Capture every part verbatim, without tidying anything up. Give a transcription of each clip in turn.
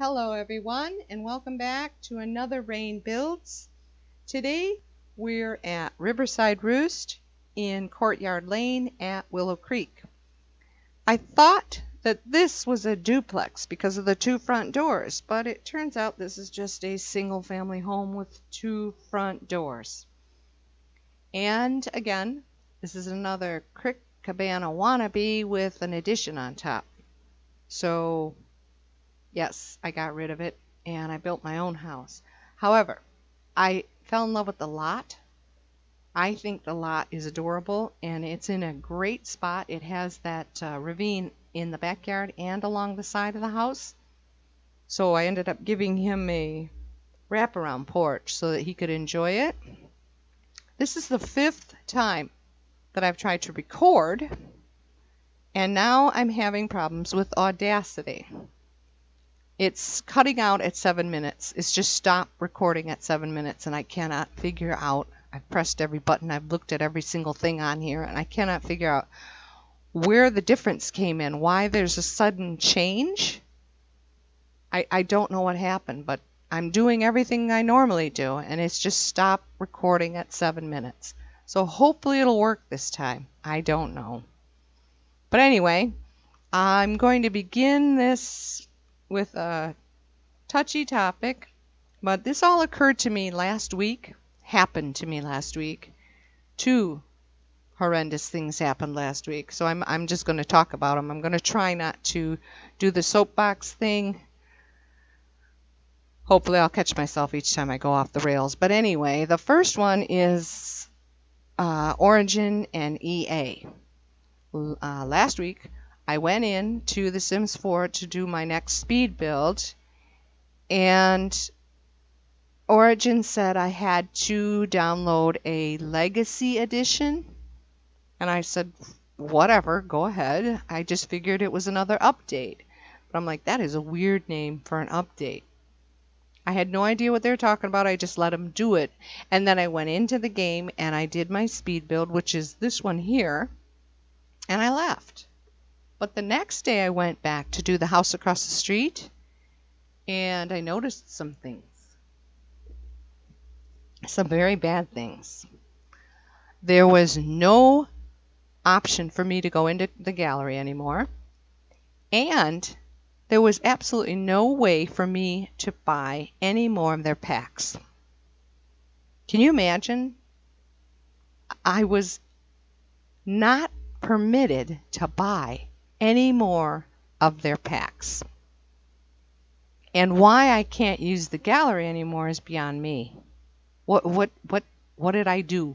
Hello everyone, and welcome back to another Rain Builds. Today we're at Riverside Roost in Courtyard Lane at Willow Creek. I thought that this was a duplex because of the two front doors, but it turns out this is just a single family home with two front doors. And again, this is another Creek Cabana wannabe with an addition on top. So yes, I got rid of it and I built my own house. However, I fell in love with the lot. I think the lot is adorable and it's in a great spot. It has that uh, ravine in the backyard and along the side of the house. So I ended up giving him a wraparound porch so that he could enjoy it. This is the fifth time that I've tried to record, and now I'm having problems with Audacity. It's cutting out at seven minutes. It's just stopped recording at seven minutes, and I cannot figure out. I've pressed every button. I've looked at every single thing on here, and I cannot figure out where the difference came in, why there's a sudden change. I, I don't know what happened, but I'm doing everything I normally do, and it's just stopped recording at seven minutes. So hopefully it'll work this time. I don't know. But anyway, I'm going to begin this with a touchy topic, but this all occurred to me last week, happened to me last week. Two horrendous things happened last week, so I'm, I'm just going to talk about them. I'm going to try not to do the soapbox thing. Hopefully I'll catch myself each time I go off the rails. But anyway, the first one is uh, Origin and E A. Uh, last week, I went in to The Sims four to do my next speed build, and Origin said I had to download a legacy edition, and I said, whatever, go ahead. I just figured it was another update, but I'm like, that is a weird name for an update. I had no idea what they were talking about. I just let them do it, and then I went into the game, and I did my speed build, which is this one here, and I left. But the next day I went back to do the house across the street, and I noticed some things. Some very bad things. There was no option for me to go into the gallery anymore, and there was absolutely no way for me to buy any more of their packs. Can you imagine? I was not permitted to buy any more of their packs. And why I can't use the gallery anymore is beyond me. What what what what did I do?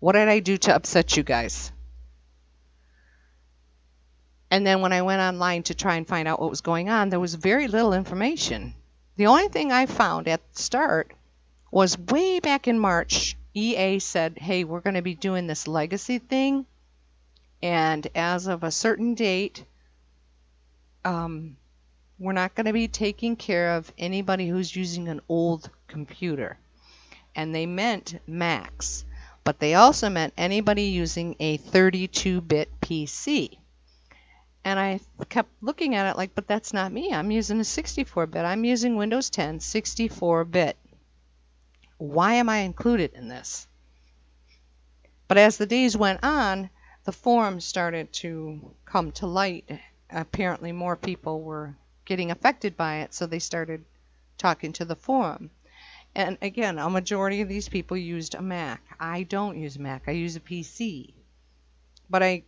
What did I do to upset you guys? And then when I went online to try and find out what was going on, there was very little information. The only thing I found at the start was way back in March, E A said, hey, we're going to be doing this legacy thing. And as of a certain date, um, we're not going to be taking care of anybody who's using an old computer. And they meant Macs, but they also meant anybody using a thirty-two bit P C. And I kept looking at it like, but that's not me. I'm using a sixty-four bit. I'm using Windows ten sixty-four bit. Why am I included in this? But as the days went on, the forums started to come to light. Apparently more people were getting affected by it, so they started talking to the forum. And again, a majority of these people used a Mac. I don't use a Mac. I use a P C. But I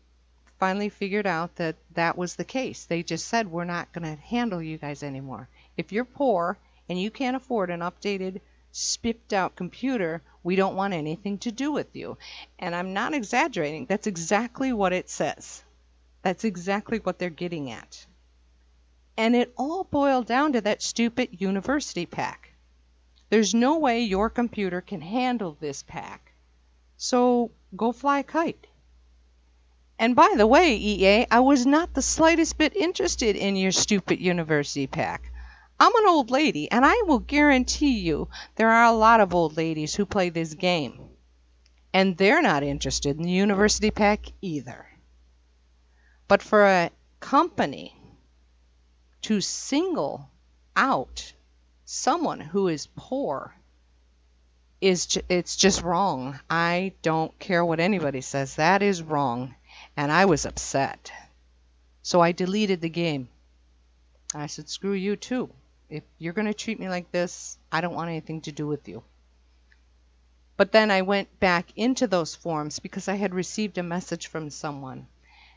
finally figured out that that was the case. They just said, we're not going to handle you guys anymore. If you're poor and you can't afford an updated, spiffed out computer, we don't want anything to do with you. And I'm not exaggerating. That's exactly what it says. That's exactly what they're getting at. And it all boiled down to that stupid university pack. There's no way your computer can handle this pack. So go fly a kite. And by the way, E A, I was not the slightest bit interested in your stupid university pack. I'm an old lady, and I will guarantee you there are a lot of old ladies who play this game, and they're not interested in the university pack either. But for a company to single out someone who is poor is ju- it's just wrong. I don't care what anybody says. That is wrong. And I was upset. So I deleted the game. I said, screw you too. If you're going to treat me like this, I don't want anything to do with you. But then I went back into those forums because I had received a message from someone.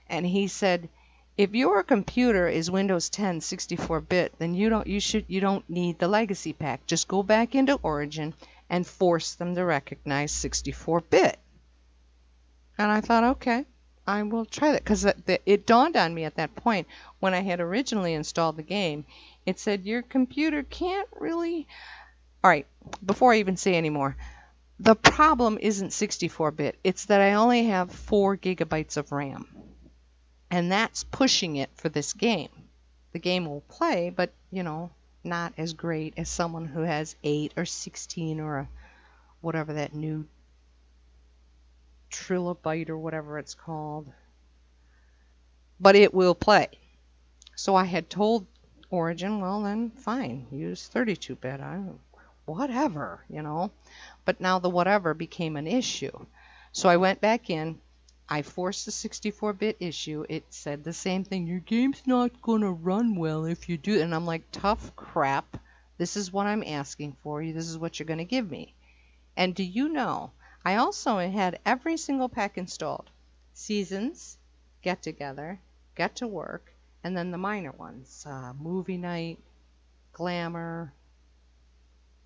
And he said, if your computer is Windows ten sixty-four bit, then you don't you should you don't need the legacy pack. Just go back into Origin and force them to recognize sixty-four bit. And I thought, okay, I will try that, because it dawned on me at that point when I had originally installed the game. It said your computer can't really. All right, before I even say any more, the problem isn't sixty-four bit. It's that I only have four gigabytes of RAM. And that's pushing it for this game. The game will play, but, you know, not as great as someone who has eight or sixteen or a, whatever that new trilobyte or whatever it's called. But it will play. So I had told Origin, well, then fine, use thirty-two bit. I don't, whatever, you know. But now the whatever became an issue. So I went back in. I forced the sixty-four bit issue. It said the same thing. Your game's not going to run well if you do. And I'm like, tough crap. This is what I'm asking for you. This is what you're going to give me. And do you know, I also had every single pack installed. Seasons, Get Together, Get to Work, and then the minor ones. Uh, Movie Night, Glamour,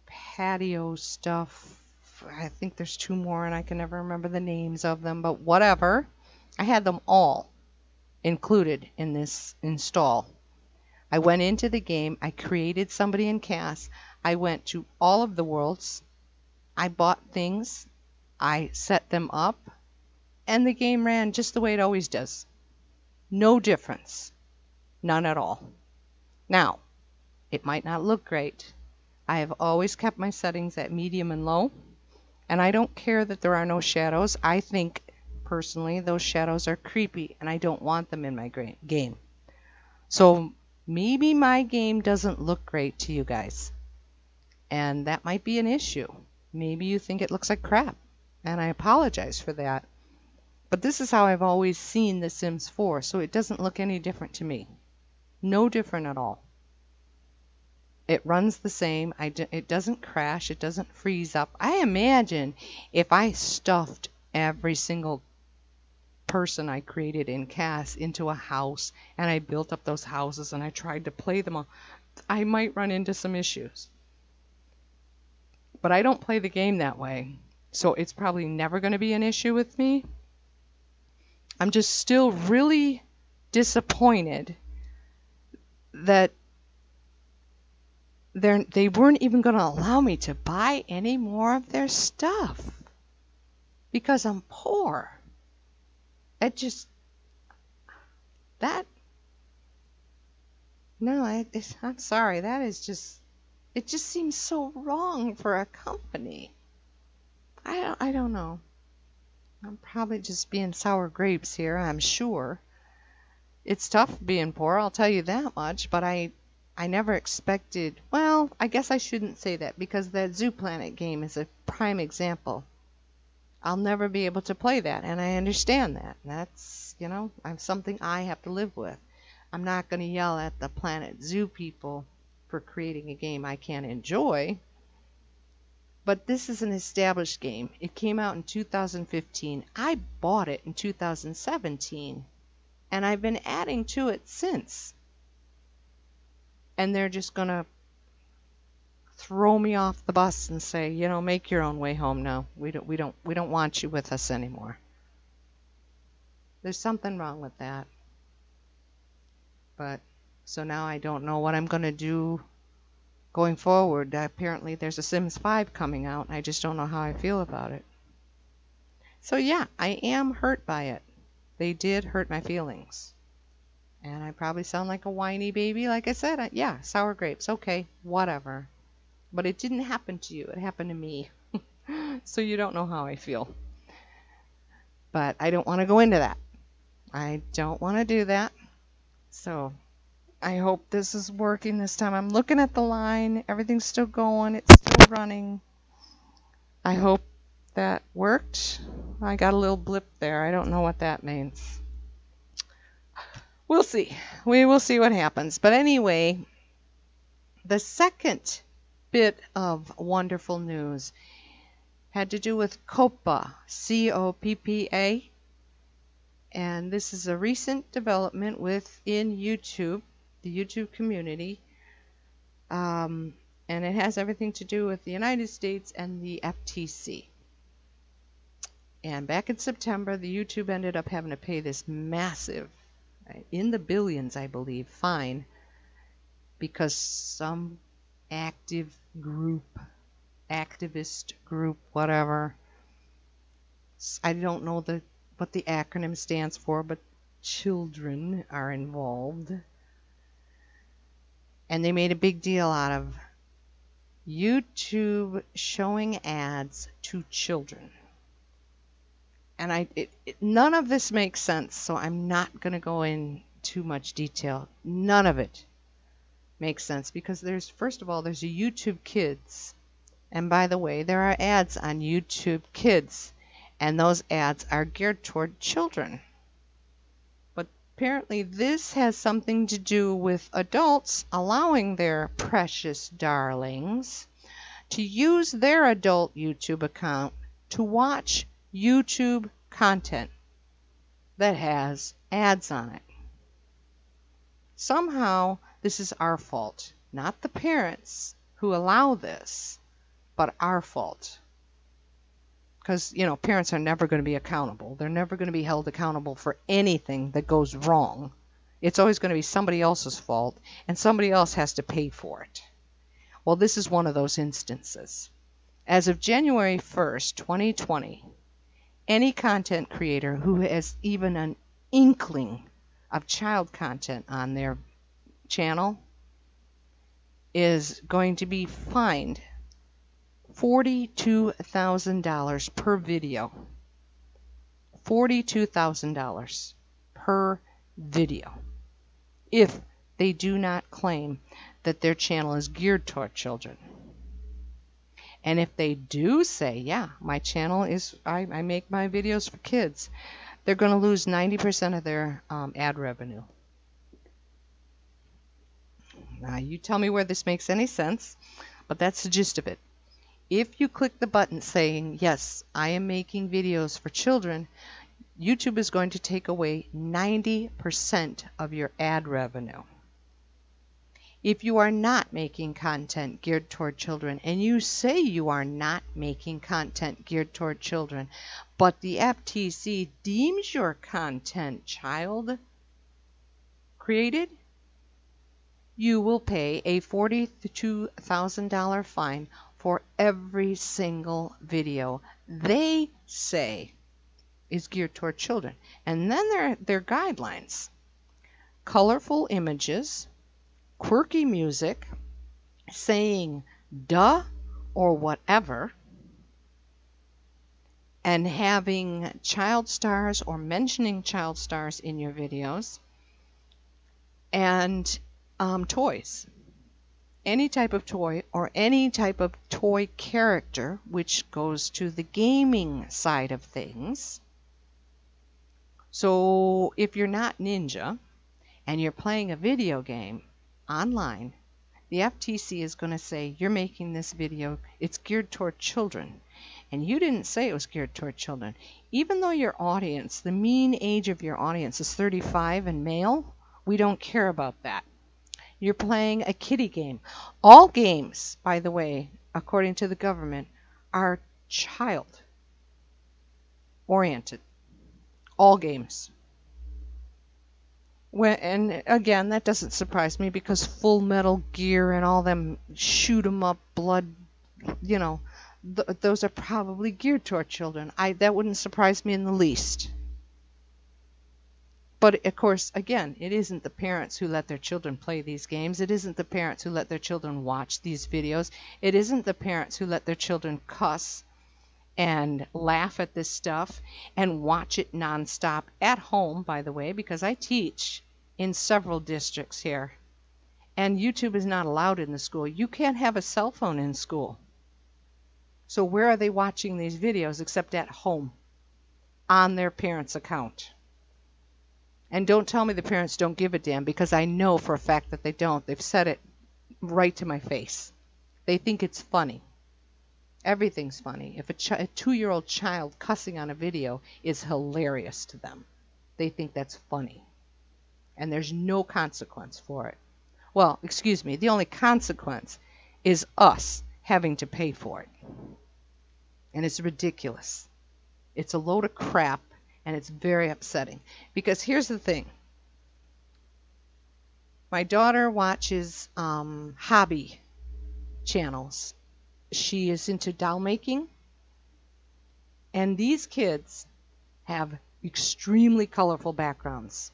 Patio Stuff. I think there's two more and I can never remember the names of them, but whatever. I had them all included in this install. I went into the game. I created somebody in C A S. I went to all of the worlds. I bought things. I set them up. And the game ran just the way it always does. No difference. None at all. Now, it might not look great. I have always kept my settings at medium and low. And I don't care that there are no shadows. I think, personally, those shadows are creepy, and I don't want them in my game. So maybe my game doesn't look great to you guys. And that might be an issue. Maybe you think it looks like crap, and I apologize for that. But this is how I've always seen The Sims four, so it doesn't look any different to me. No different at all. It runs the same. I d it doesn't crash. It doesn't freeze up. I imagine if I stuffed every single person I created in C A S into a house and I built up those houses and I tried to play them all, I might run into some issues. But I don't play the game that way, so it's probably never going to be an issue with me. I'm just still really disappointed that They're, they weren't even going to allow me to buy any more of their stuff because I'm poor. It just, that, no, I, it, I'm sorry. That is just, it just seems so wrong for a company. I don't, I don't know. I'm probably just being sour grapes here, I'm sure. It's tough being poor, I'll tell you that much, but I... I never expected, well, I guess I shouldn't say that because that Zoo Planet game is a prime example. I'll never be able to play that, and I understand that. That's, you know, I'm something I have to live with. I'm not going to yell at the Planet Zoo people for creating a game I can't enjoy. But this is an established game. It came out in two thousand fifteen. I bought it in two thousand seventeen, and I've been adding to it since. And they're just going to throw me off the bus and say, you know, make your own way home now. We don't, we don't, we don't want you with us anymore. There's something wrong with that. But, so now I don't know what I'm going to do going forward. Apparently there's a Sims five coming out, and I just don't know how I feel about it. So yeah, I am hurt by it. They did hurt my feelings. And I probably sound like a whiny baby. Like I said, I, yeah, sour grapes. Okay, whatever. But it didn't happen to you. It happened to me. So you don't know how I feel. But I don't want to go into that. I don't want to do that. So I hope this is working this time. I'm looking at the line. Everything's still going. It's still running. I hope that worked. I got a little blip there. I don't know what that means. We'll see. We will see what happens. But anyway, the second bit of wonderful news had to do with COPPA, C O P P A. And this is a recent development within YouTube, the YouTube community. Um, and it has everything to do with the United States and the F T C. And back in September, the YouTube ended up having to pay this massive, in the billions, I believe, fine, because some active group, activist group, whatever, I don't know the what the acronym stands for, but children are involved, and they made a big deal out of YouTube showing ads to children. And I, it, it, none of this makes sense, so I'm not going to go in too much detail. None of it makes sense because there's, first of all, there's a YouTube Kids. And by the way, there are ads on YouTube Kids. And those ads are geared toward children. But apparently this has something to do with adults allowing their precious darlings to use their adult YouTube account to watch YouTube content that has ads on it. Somehow this is our fault, not the parents who allow this, but our fault. Because, you know, parents are never going to be accountable. They're never going to be held accountable for anything that goes wrong. It's always going to be somebody else's fault, and somebody else has to pay for it. Well, this is one of those instances. As of January first, twenty twenty, any content creator who has even an inkling of child content on their channel is going to be fined forty-two thousand dollars per video. forty-two thousand dollars per video. If they do not claim that their channel is geared toward children. And if they do say, yeah, my channel is, I, I make my videos for kids, they're going to lose ninety percent of their um, ad revenue. Now, you tell me where this makes any sense, but that's the gist of it. If you click the button saying, yes, I am making videos for children, YouTube is going to take away ninety percent of your ad revenue. If you are not making content geared toward children, and you say you are not making content geared toward children, but the F T C deems your content child created, you will pay a forty-two thousand dollars fine for every single video they say is geared toward children. And then their, their guidelines, colorful images, quirky music, saying duh or whatever, and having child stars or mentioning child stars in your videos, and um, toys. Any type of toy or any type of toy character, which goes to the gaming side of things. So if you're not Ninja and you're playing a video game online, the F T C is going to say, you're making this video, it's geared toward children. And you didn't say it was geared toward children. Even though your audience, the mean age of your audience is thirty-five and male, we don't care about that. You're playing a kiddie game. All games, by the way, according to the government, are child-oriented. All games. When, and again, that doesn't surprise me because Full Metal Gear and all them shoot 'em up, blood, you know, th those are probably geared toward children. I that wouldn't surprise me in the least. But of course, again, it isn't the parents who let their children play these games. It isn't the parents who let their children watch these videos. It isn't the parents who let their children cuss and laugh at this stuff and watch it nonstop at home, by the way, because I teach in several districts here and YouTube is not allowed in the school. You can't have a cell phone in school. So where are they watching these videos except at home on their parents' account? And don't tell me the parents don't give a damn, because I know for a fact that they don't. They've said it right to my face. They think it's funny. Everything's funny. If a, chi a two-year-old child cussing on a video is hilarious to them, they think that's funny. And there's no consequence for it. Well, excuse me, the only consequence is us having to pay for it. And it's ridiculous. It's a load of crap, and it's very upsetting. Because here's the thing. My daughter watches um, hobby channels. She is into doll making. And these kids have extremely colorful backgrounds.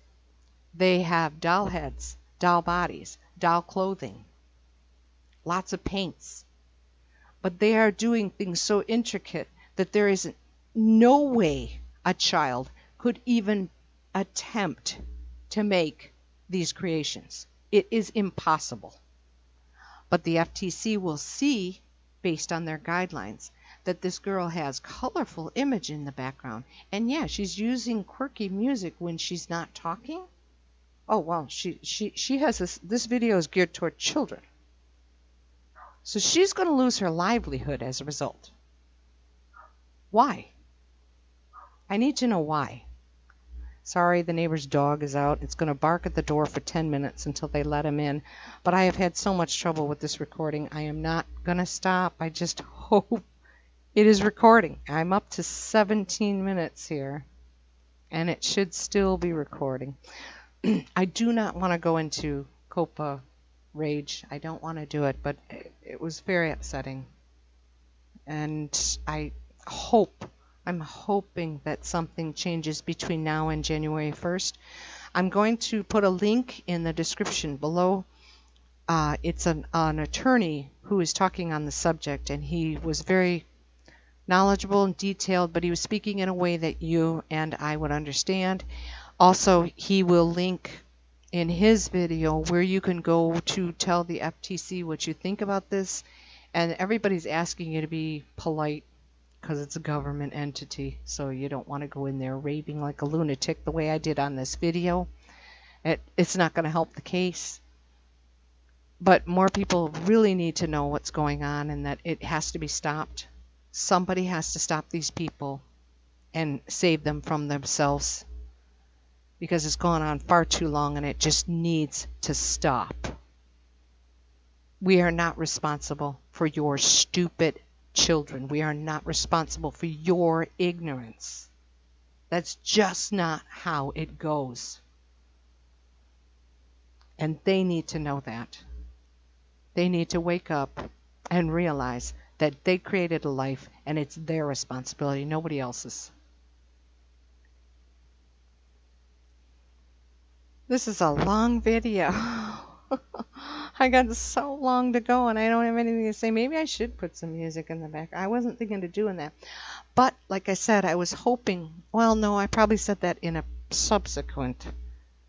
They have doll heads, doll bodies, doll clothing, lots of paints. But they are doing things so intricate that there is no way a child could even attempt to make these creations. It is impossible. But the F T C will see, based on their guidelines, that this girl has colorful image in the background. And yeah, she's using quirky music when she's not talking. Oh, well, she, she, she has this, this video is geared toward children. So she's going to lose her livelihood as a result. Why? I need to know why. Sorry, the neighbor's dog is out. It's going to bark at the door for ten minutes until they let him in. But I have had so much trouble with this recording. I am not going to stop. I just hope it is recording. I'm up to seventeen minutes here, and it should still be recording. I do not want to go into COPPA rage. I don't want to do it, but it was very upsetting. And I hope, I'm hoping that something changes between now and January first. I'm going to put a link in the description below. Uh, it's an, an attorney who is talking on the subject, and he was very knowledgeable and detailed, but he was speaking in a way that you and I would understand. Also, he will link in his video where you can go to tell the F T C what you think about this. And everybody's asking you to be polite because it's a government entity, so you don't want to go in there raving like a lunatic the way I did on this video. It, it's not going to help the case. But more people really need to know what's going on and that it has to be stopped. Somebody has to stop these people and save them from themselves, because it's gone on far too long and it just needs to stop. We are not responsible for your stupid children. We are not responsible for your ignorance. That's just not how it goes. And they need to know that. They need to wake up and realize that they created a life and it's their responsibility, nobody else's. This is a long video. I got so long to go and I don't have anything to say. Maybe I should put some music in the back. I wasn't thinking of doing that. But like I said, I was hoping, well, no, I probably said that in a subsequent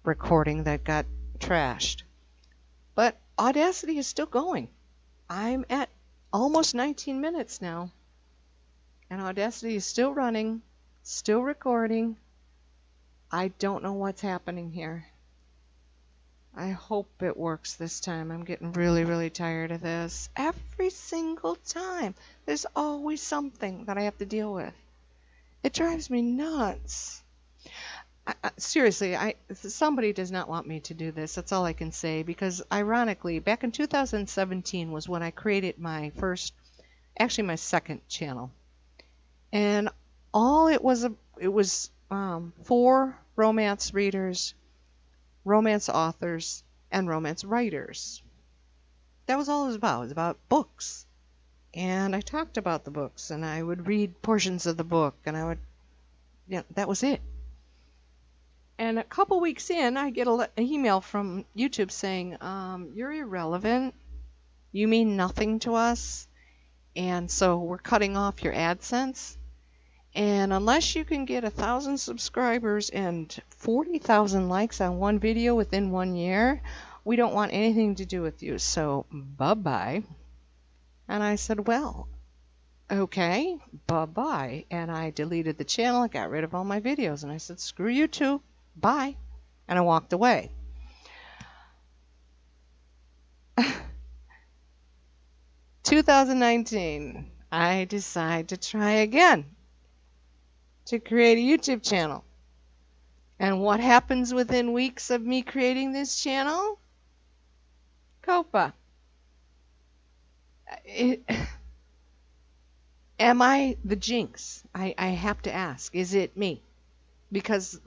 recording that got trashed. But Audacity is still going. I'm at almost nineteen minutes now. And Audacity is still running, still recording. I don't know what's happening here. I hope it works this time. I'm getting really, really tired of this. Every single time, there's always something that I have to deal with. It drives me nuts. I, I, seriously, I, somebody does not want me to do this. That's all I can say, because ironically, back in two thousand seventeen was when I created my first, actually my second channel. And all it was, a, it was um, for romance readers, romance authors, and romance writers. That was all it was about. It was about books. And I talked about the books, and I would read portions of the book, and I would, yeah, you know, that was it. And a couple weeks in, I get an email from YouTube saying, um, you're irrelevant, you mean nothing to us, and so we're cutting off your AdSense. And unless you can get a thousand subscribers and forty thousand likes on one video within one year, we don't want anything to do with you, so bye-bye. And I said, well, okay, bye-bye. And I deleted the channel. I got rid of all my videos. And I said, screw YouTube. Bye. And I walked away. twenty nineteen, I decide to try again to create a YouTube channel. And what happens within weeks of me creating this channel? COPPA. It, am I the jinx? I, I have to ask, is it me? Because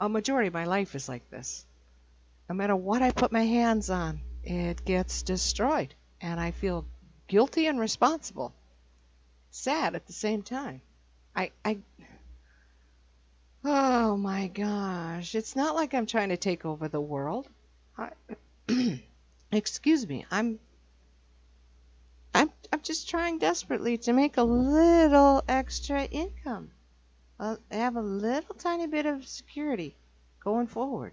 a majority of my life is like this. No matter what I put my hands on, it gets destroyed. And I feel guilty and responsible. Sad at the same time. I... I Oh my gosh, it's not like I'm trying to take over the world. I, excuse me, I'm, I'm I'm just trying desperately to make a little extra income. I have a little tiny bit of security going forward.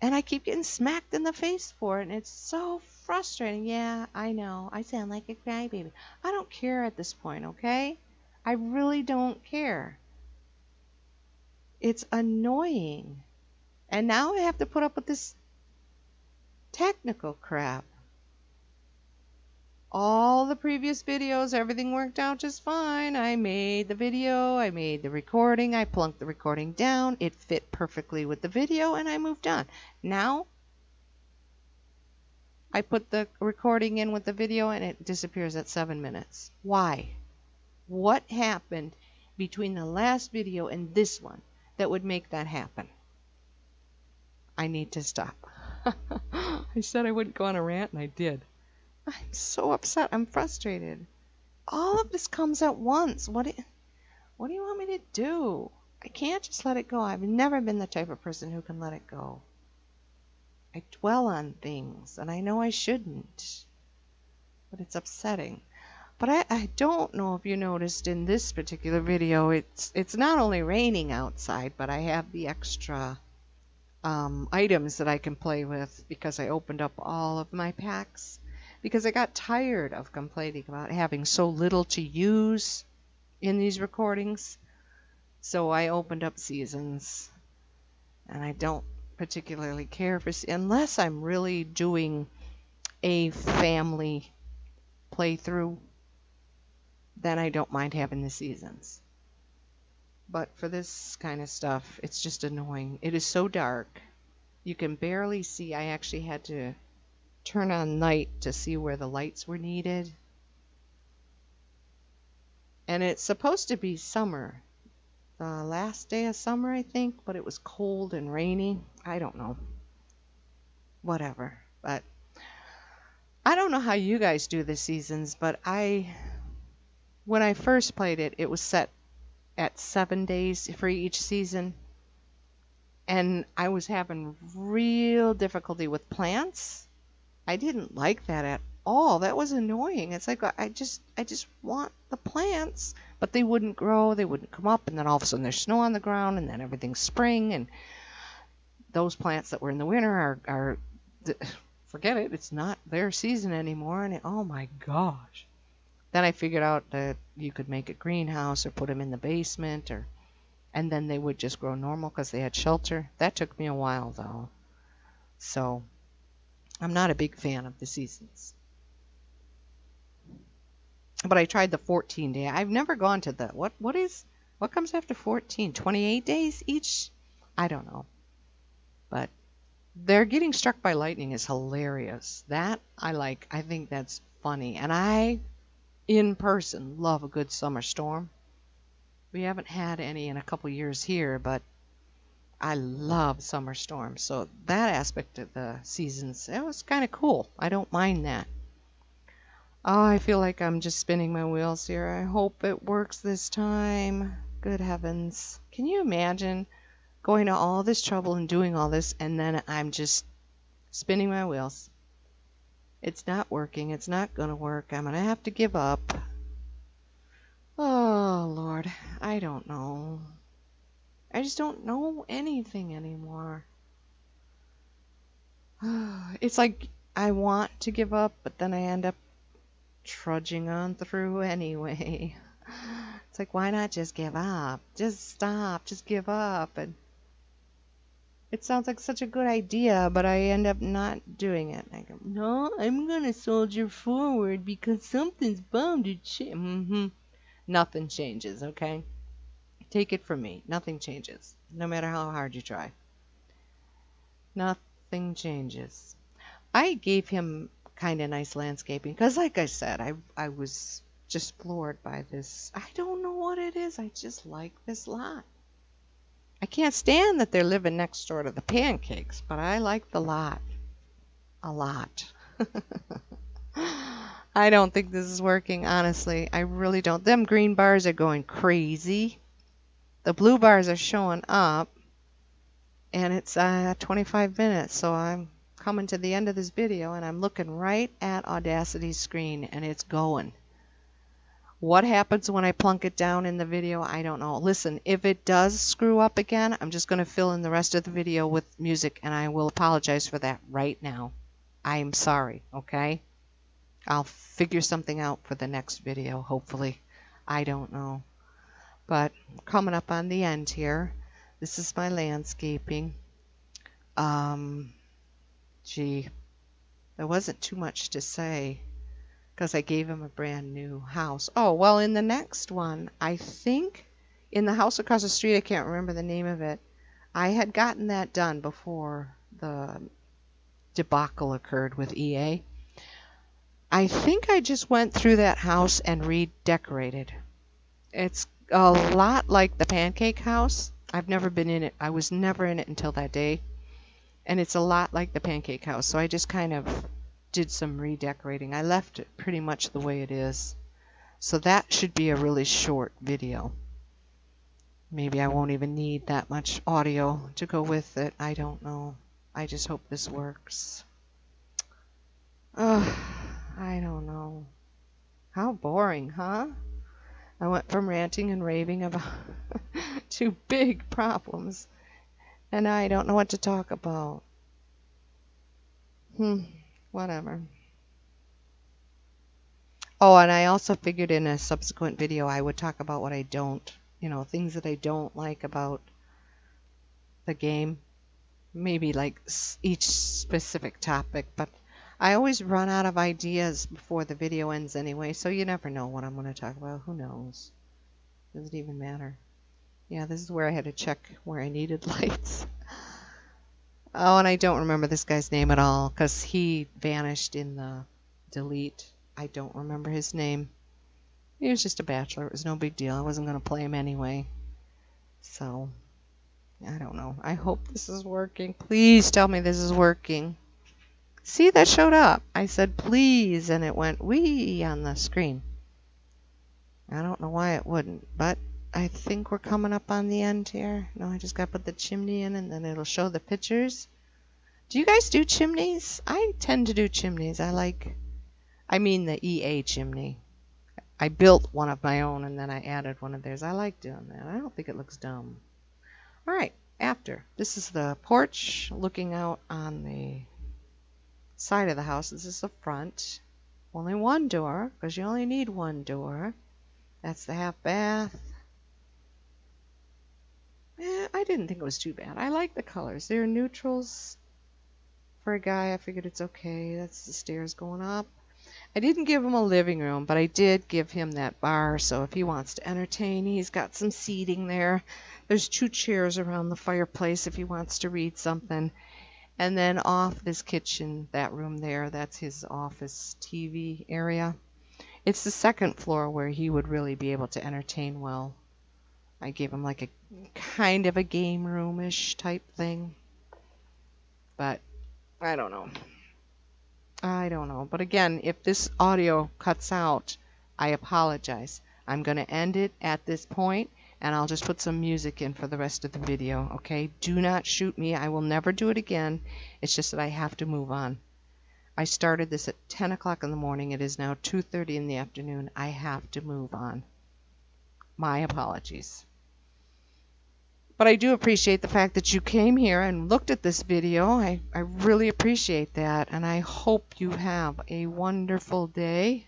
And I keep getting smacked in the face for it, and it's so frustrating. Yeah, I know, I sound like a crybaby. I don't care at this point, okay? I really don't care. It's annoying. And now I have to put up with this technical crap. All the previous videos, everything worked out just fine. I made the video, I made the recording, I plunked the recording down. It fit perfectly with the video, and I moved on. Now, I put the recording in with the video, and it disappears at seven minutes. Why? What happened between the last video and this one that would make that happen? I need to stop. I said I wouldn't go on a rant, and I did. I'm so upset. I'm frustrated. All of this comes at once. What do you, what do you want me to do? I can't just let it go. I've never been the type of person who can let it go. I dwell on things, and I know I shouldn't, but it's upsetting. But I, I don't know if you noticed in this particular video, it's it's not only raining outside, but I have the extra um, items that I can play with because I opened up all of my packs. Because I got tired of complaining about having so little to use in these recordings. So I opened up Seasons. And I don't particularly care for, unless I'm really doing a family playthrough, then I don't mind having the Seasons. But for this kind of stuff, it's just annoying. It is so dark. You can barely see. I actually had to turn on night to see where the lights were needed. And it's supposed to be summer. The last day of summer, I think, but it was cold and rainy. I don't know. Whatever. But I don't know how you guys do the Seasons, but I... When I first played it, it was set at seven days for each season. And I was having real difficulty with plants. I didn't like that at all. That was annoying. It's like, I just I just want the plants. But they wouldn't grow. They wouldn't come up. And then all of a sudden there's snow on the ground. And then everything's spring. And those plants that were in the winter are, are forget it. It's not their season anymore. And it, oh my gosh. Then I figured out that you could make a greenhouse or put them in the basement, or, and then they would just grow normal because they had shelter. That took me a while, though. So I'm not a big fan of the Seasons. But I tried the fourteen day. I've never gone to the, what, what is, what comes after fourteen? twenty-eight days each? I don't know. But they're getting struck by lightning is hilarious. That I like. I think that's funny. And I... in person, love a good summer storm. We haven't had any in a couple years here, but I love summer storms. So that aspect of the Seasons, it was kind of cool. I don't mind that. Oh, I feel like I'm just spinning my wheels here. I hope it works this time. Good heavens. Can you imagine going to all this trouble and doing all this, and then I'm just spinning my wheels? It's not working. It's not going to work. I'm going to have to give up. Oh, Lord. I don't know. I just don't know anything anymore. It's like I want to give up, but then I end up trudging on through anyway. It's like, why not just give up? Just stop. Just give up. And it sounds like such a good idea, but I end up not doing it. I go, no, I'm going to soldier forward because something's bound to change. Mm-hmm. Nothing changes, okay? Take it from me. Nothing changes, no matter how hard you try. Nothing changes. I gave him kind of nice landscaping because, like I said, I, I was just floored by this. I don't know what it is. I just like this lot. I can't stand that they're living next door to the pancakes, but I like the lot a lot. I don't think this is working, honestly. I really don't. Them green bars are going crazy. The blue bars are showing up, and it's uh, twenty-five minutes, so I'm coming to the end of this video, and I'm looking right at Audacity's screen, and it's going. What happens when I plunk it down in the video? I don't know. Listen, if it does screw up again, I'm just going to fill in the rest of the video with music, and I will apologize for that right now. I'm sorry, okay? I'll figure something out for the next video, hopefully. I don't know. But coming up on the end here, this is my landscaping. Um, gee, there wasn't too much to say, because I gave him a brand new house. Oh, well, in the next one, I think in the house across the street, I can't remember the name of it, I had gotten that done before the debacle occurred with E A. I think I just went through that house and redecorated. It's a lot like the pancake house. I've never been in it. I was never in it until that day. And it's a lot like the pancake house, so I just kind of did some redecorating. I left it pretty much the way it is. So that should be a really short video. Maybe I won't even need that much audio to go with it. I don't know. I just hope this works. Ugh, I don't know. How boring, huh? I went from ranting and raving about two big problems, and I don't know what to talk about. Hmm. Whatever. Oh, and I also figured in a subsequent video I would talk about what I don't, you know, things that I don't like about the game. Maybe like each specific topic, but I always run out of ideas before the video ends anyway, so you never know what I'm going to talk about. Who knows? Does it even matter? Yeah, this is where I had to check where I needed lights. Oh, and I don't remember this guy's name at all, because he vanished in the delete. I don't remember his name. He was just a bachelor. It was no big deal. I wasn't going to play him anyway. So, I don't know. I hope this is working. Please tell me this is working. See, that showed up. I said, please, and it went wee on the screen. I don't know why it wouldn't, but I think we're coming up on the end here. No, I just got to put the chimney in, and then it'll show the pictures. Do you guys do chimneys? I tend to do chimneys. I like, I mean the E A chimney. I built one of my own, and then I added one of theirs. I like doing that. I don't think it looks dumb. All right, after. This is the porch looking out on the side of the house. This is the front. Only one door, because you only need one door. That's the half bath. I didn't think it was too bad. I like the colors. They're neutrals. For a guy, I figured it's okay. That's the stairs going up. I didn't give him a living room, but I did give him that bar, so if he wants to entertain, he's got some seating there. There's two chairs around the fireplace if he wants to read something. And then off this kitchen, that room there, that's his office T V area. It's the second floor where he would really be able to entertain well. I gave him like a kind of a game room-ish type thing. But I don't know. I don't know. But again, if this audio cuts out, I apologize. I'm going to end it at this point, and I'll just put some music in for the rest of the video, okay? Do not shoot me. I will never do it again. It's just that I have to move on. I started this at ten o'clock in the morning. It is now two thirty in the afternoon. I have to move on. My apologies. But I do appreciate the fact that you came here and looked at this video. I, I really appreciate that, and I hope you have a wonderful day.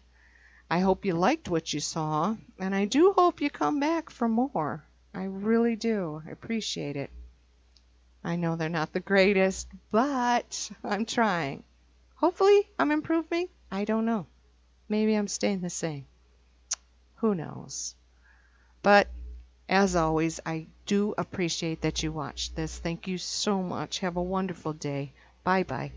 I hope you liked what you saw, and I do hope you come back for more. I really do. I appreciate it. I know they're not the greatest, but I'm trying. Hopefully I'm improving. I don't know. Maybe I'm staying the same. Who knows? But as always, I do appreciate that you watched this. Thank you so much. Have a wonderful day. Bye-bye.